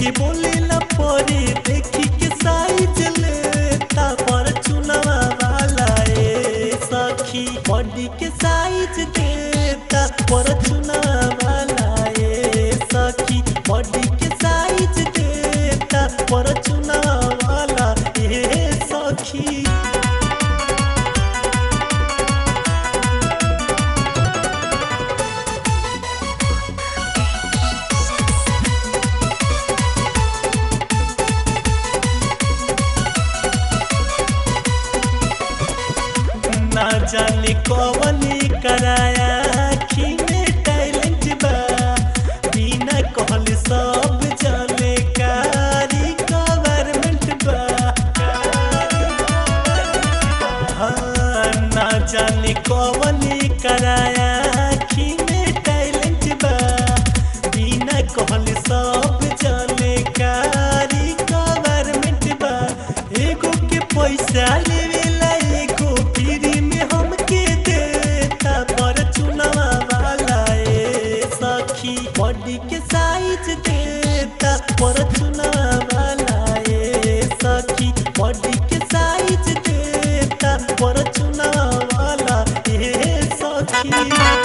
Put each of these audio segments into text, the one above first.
देखी बोली न पोरी देखी के साइज लेता पर चुनावा वाला ए सखी बॉडी के साइज देता पर चुनावा वाला ए सखी बॉडी के साइज देता पर चुनावा वाला ए सखी। ना जाने कौवनी कराया कि में टैलेंट बा बिना कहल सब जाने कारी गवर्नमेंट बा। हाँ ना जाने कौवनी कराया कि में टैलेंट बा बिना कहल सब जाने कारी गवर्नमेंट बा। एगो के पैसा लेवेला एगो फिरी बॉडी के साइज देता पर चुनावा लाए सखी बॉडी के साइज देता पर चुनावा लाए सखी।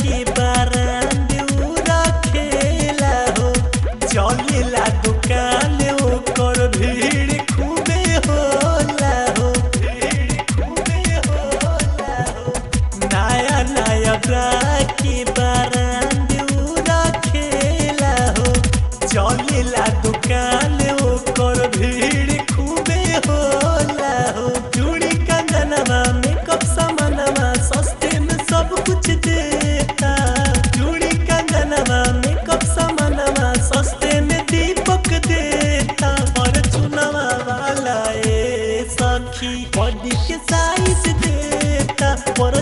के बरांड उरा खेला हो चलेला दुकान ओकर भीड़ खूबे होला हो नया नया के बरांड उरा खेला हो चलेला दुकान ओकर भीड़ खूबे होला हो। चूड़ी कंगनवा मेकअप सामानवा सस्ते में सब कुछ देता चूड़ी कंगनवा मेकअप सामानवा सस्ते में दीपक देता पर चुनावा वाला ए सखी बॉडी के साइज देता पर